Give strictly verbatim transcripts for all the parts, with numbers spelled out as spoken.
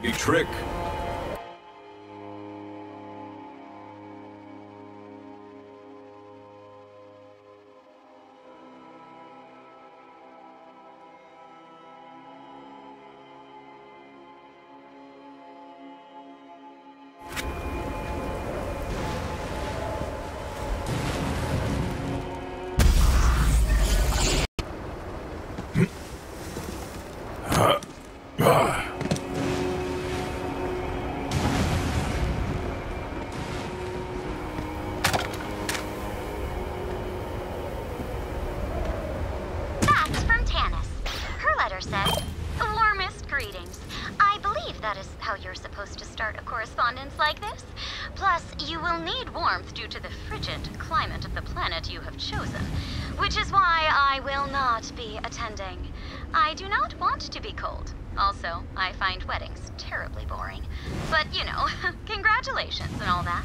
The trick. Said, warmest greetings. I believe that is how you're supposed to start a correspondence like this. Plus, you will need warmth due to the frigid climate of the planet you have chosen, which is why I will not be attending. I do not want to be cold. Also, I find weddings terribly boring. But, you know, congratulations and all that.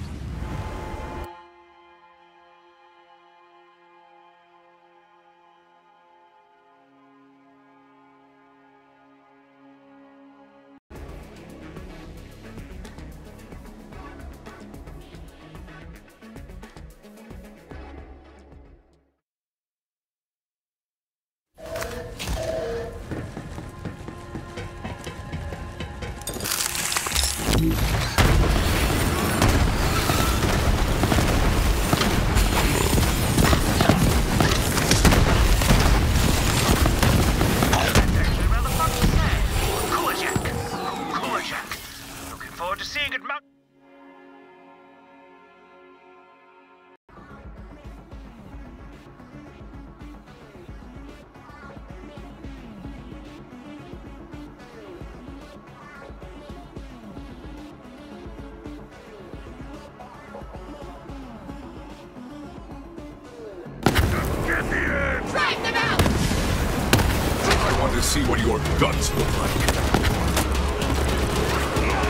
See what your guns look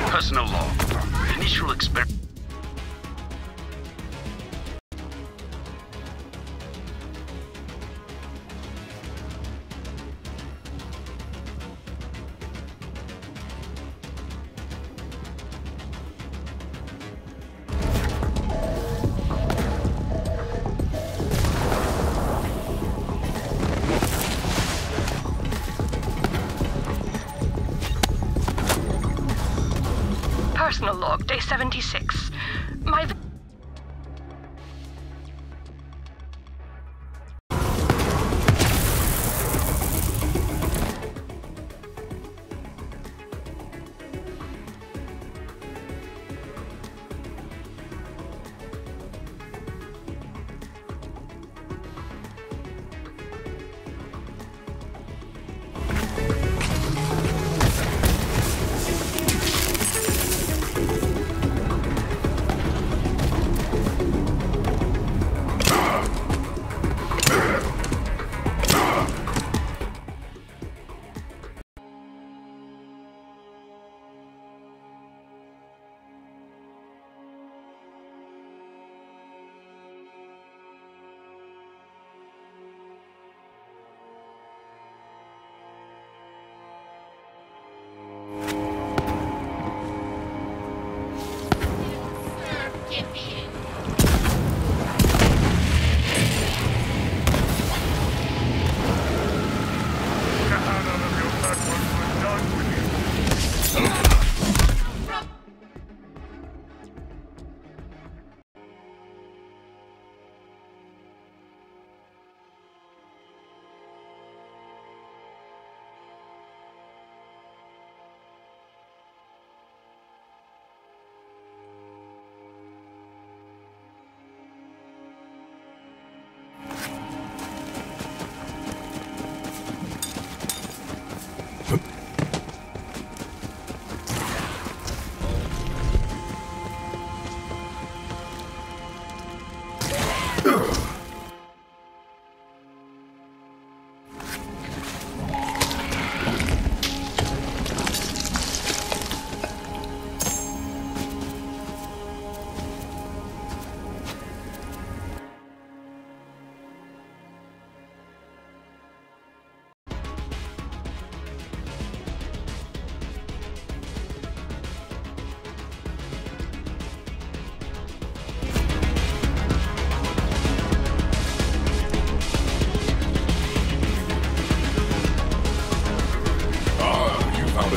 like. Personal law. Initial experiment. Personal log, day seventy-six. My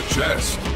chest.